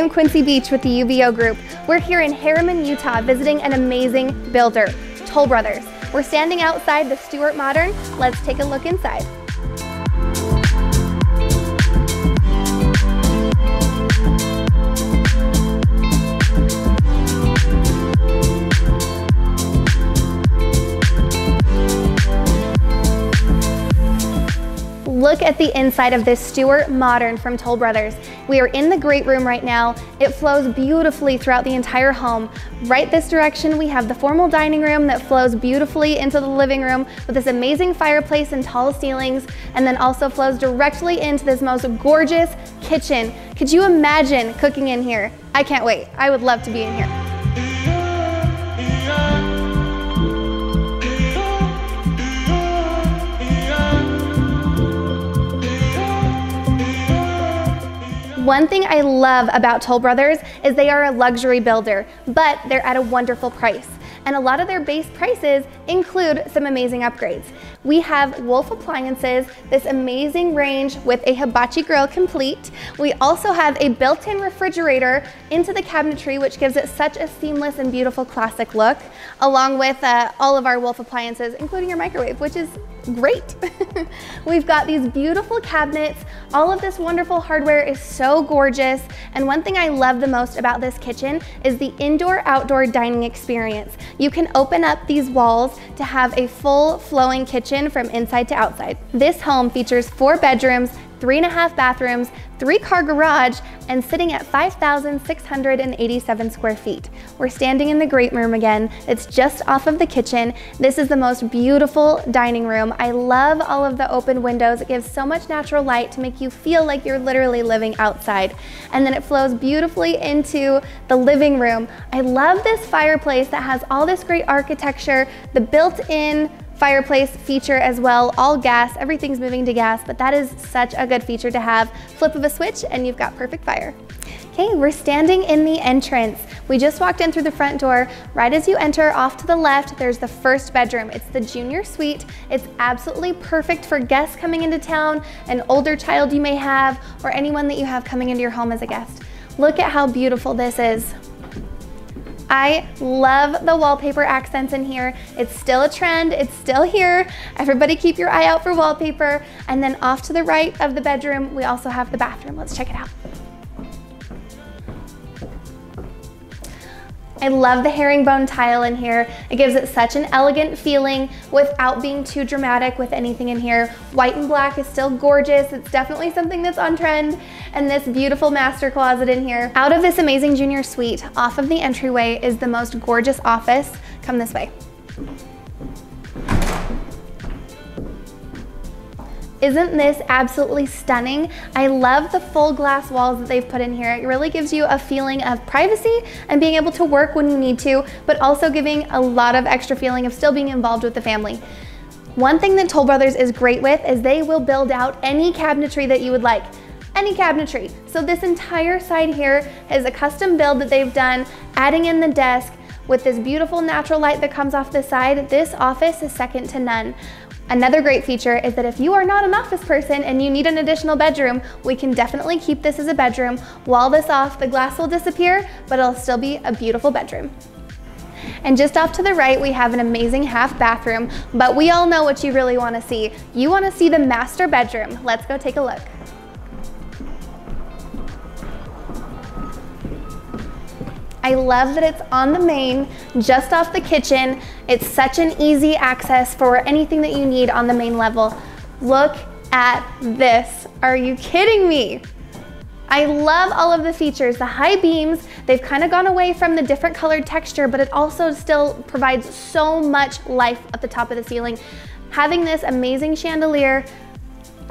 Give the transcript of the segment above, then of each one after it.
I'm Quinsee Beach with the UVO Group. We're here in Harriman, Utah, visiting an amazing builder, Toll Brothers. We're standing outside the Stewart Modern. Let's take a look inside. Look at the inside of this Stewart Modern from Toll Brothers. We are in the great room right now. It flows beautifully throughout the entire home. Right this direction, we have the formal dining room that flows beautifully into the living room with this amazing fireplace and tall ceilings, and then also flows directly into this most gorgeous kitchen. Could you imagine cooking in here? I can't wait. I would love to be in here. One thing I love about Toll Brothers is they are a luxury builder, but they're at a wonderful price. And a lot of their base prices include some amazing upgrades. We have Wolf appliances, this amazing range with a hibachi grill complete. We also have a built-in refrigerator into the cabinetry, which gives it such a seamless and beautiful classic look, along with all of our Wolf appliances, including your microwave, which is great. We've got these beautiful cabinets. All of this wonderful hardware is so gorgeous. And one thing I love the most about this kitchen is the indoor-outdoor dining experience. You can open up these walls to have a full flowing kitchen from inside to outside. This home features 4 bedrooms, 3.5 bathrooms, 3-car garage, and sitting at 5,687 square feet. We're standing in the great room again. It's just off of the kitchen. This is the most beautiful dining room. I love all of the open windows. It gives so much natural light to make you feel like you're literally living outside. And then it flows beautifully into the living room. I love this fireplace that has all this great architecture, the built-in fireplace feature as well, all gas, everything's moving to gas, but that is such a good feature to have. Flip of a switch and you've got perfect fire. Okay, we're standing in the entrance. We just walked in through the front door. Right as you enter, off to the left, there's the first bedroom. It's the junior suite. It's absolutely perfect for guests coming into town, an older child you may have, or anyone that you have coming into your home as a guest. Look at how beautiful this is. I love the wallpaper accents in here. It's still a trend, it's still here. Everybody keep your eye out for wallpaper. And then off to the right of the bedroom, we also have the bathroom. Let's check it out. I love the herringbone tile in here. It gives it such an elegant feeling without being too dramatic with anything in here. White and black is still gorgeous. It's definitely something that's on trend. And this beautiful master closet in here. Out of this amazing junior suite, off of the entryway is the most gorgeous office. Come this way. Isn't this absolutely stunning? I love the full glass walls that they've put in here. It really gives you a feeling of privacy and being able to work when you need to, but also giving a lot of extra feeling of still being involved with the family. One thing that Toll Brothers is great with is they will build out any cabinetry that you would like. Any cabinetry. So this entire side here is a custom build that they've done, adding in the desk with this beautiful natural light that comes off the side. This office is second to none. Another great feature is that if you are not an office person and you need an additional bedroom, we can definitely keep this as a bedroom. Wall this off, the glass will disappear, but it'll still be a beautiful bedroom. And just off to the right, we have an amazing half bathroom, but we all know what you really want to see. You want to see the master bedroom. Let's go take a look. I love that it's on the main, just off the kitchen. It's such an easy access for anything that you need on the main level. Look at this. Are you kidding me? I love all of the features. The high beams, they've kind of gone away from the different colored texture, but it also still provides so much life at the top of the ceiling. Having this amazing chandelier,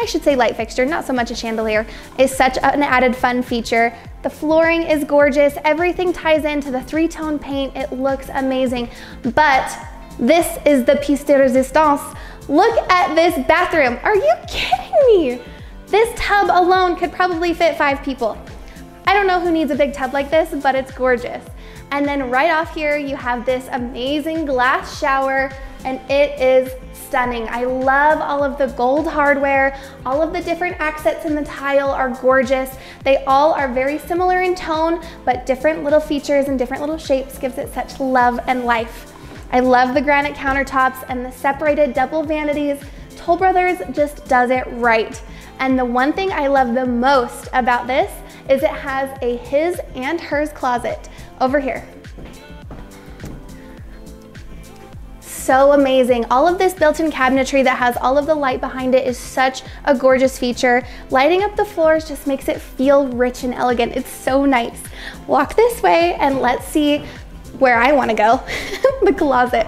I should say light fixture, not so much a chandelier, is such an added fun feature. The flooring is gorgeous. Everything ties into the 3-tone paint. It looks amazing, but this is the piece de resistance. Look at this bathroom. Are you kidding me? This tub alone could probably fit 5 people. I don't know who needs a big tub like this, but it's gorgeous. And then right off here, you have this amazing glass shower, and it is stunning. I love all of the gold hardware. All of the different accents in the tile are gorgeous. They all are very similar in tone, but different little features and different little shapes gives it such love and life. I love the granite countertops and the separated double vanities. Toll Brothers just does it right. And the one thing I love the most about this is it has a his and hers closet over here. So amazing. All of this built-in cabinetry that has all of the light behind it is such a gorgeous feature. Lighting up the floors just makes it feel rich and elegant. It's so nice. Walk this way and let's see where I want to go, the closet.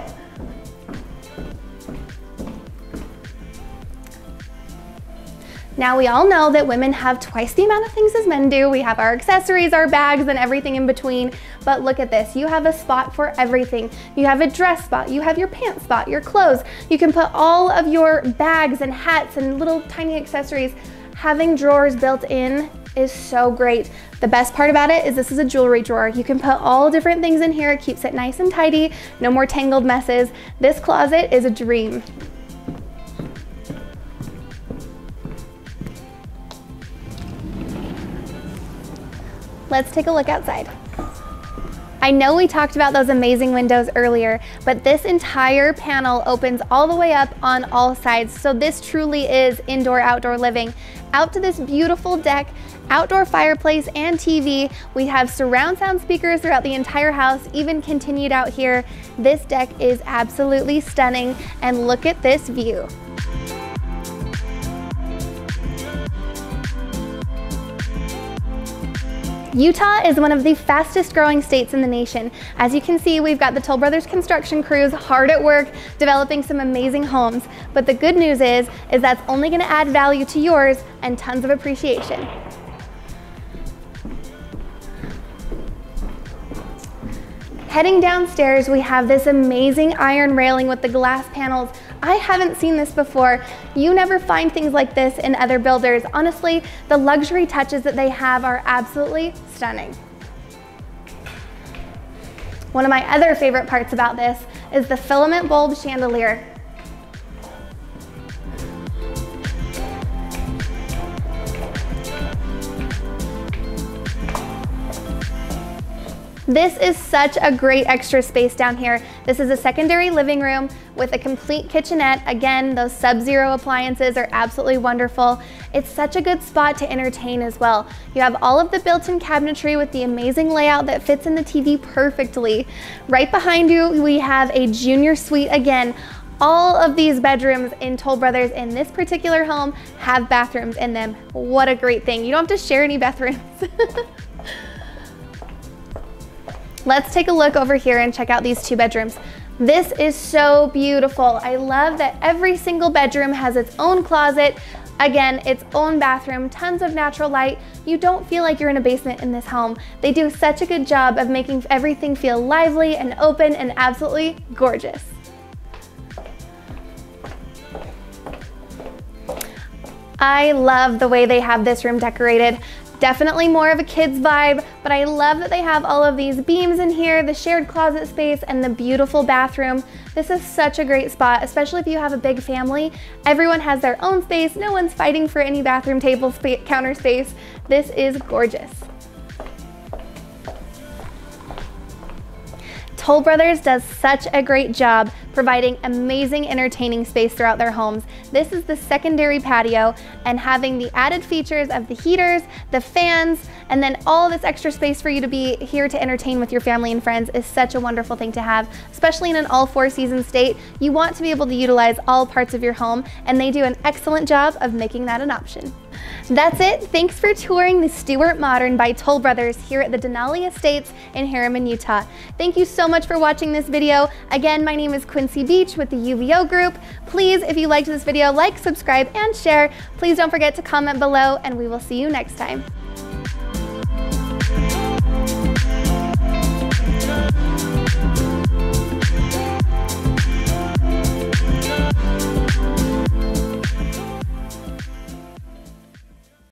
Now we all know that women have twice the amount of things as men do. We have our accessories, our bags, and everything in between. But look at this, you have a spot for everything. You have a dress spot, you have your pants spot, your clothes. You can put all of your bags and hats and little tiny accessories. Having drawers built in is so great. The best part about it is this is a jewelry drawer. You can put all different things in here. It keeps it nice and tidy, no more tangled messes. This closet is a dream. Let's take a look outside. I know we talked about those amazing windows earlier, but this entire panel opens all the way up on all sides. So this truly is indoor-outdoor living. Out to this beautiful deck, outdoor fireplace and TV. We have surround sound speakers throughout the entire house, even continued out here. This deck is absolutely stunning, and look at this view. Utah is one of the fastest growing states in the nation. As you can see, we've got the Toll Brothers construction crews hard at work developing some amazing homes. But the good news is that's only going to add value to yours and tons of appreciation. Heading downstairs, we have this amazing iron railing with the glass panels. I haven't seen this before. You never find things like this in other builders. Honestly, the luxury touches that they have are absolutely stunning. One of my other favorite parts about this is the filament bulb chandelier. This is such a great extra space down here. This is a secondary living room with a complete kitchenette. Again, those Sub-Zero appliances are absolutely wonderful. It's such a good spot to entertain as well. You have all of the built-in cabinetry with the amazing layout that fits in the TV perfectly. Right behind you, we have a junior suite again. All of these bedrooms in Toll Brothers in this particular home have bathrooms in them. What a great thing. You don't have to share any bathrooms. Let's take a look over here and check out these two bedrooms. This is so beautiful. I love that every single bedroom has its own closet, again, its own bathroom, tons of natural light. You don't feel like you're in a basement in this home. They do such a good job of making everything feel lively and open and absolutely gorgeous. I love the way they have this room decorated. Definitely more of a kid's vibe, but I love that they have all of these beams in here, the shared closet space, and the beautiful bathroom. This is such a great spot, especially if you have a big family. Everyone has their own space. No one's fighting for any bathroom table space, counter space. This is gorgeous. Toll Brothers does such a great job providing amazing entertaining space throughout their homes. This is the secondary patio, and having the added features of the heaters, the fans, and then all this extra space for you to be here to entertain with your family and friends is such a wonderful thing to have, especially in an all four season state. You want to be able to utilize all parts of your home, and they do an excellent job of making that an option. That's it. Thanks for touring the Stewart Modern by Toll Brothers here at the Denali Estates in Harriman, Utah. Thank you so much for watching this video. Again, my name is Quinsee Beach with the UVO Group. Please, if you liked this video, like, subscribe, and share. Please don't forget to comment below, and we will see you next time.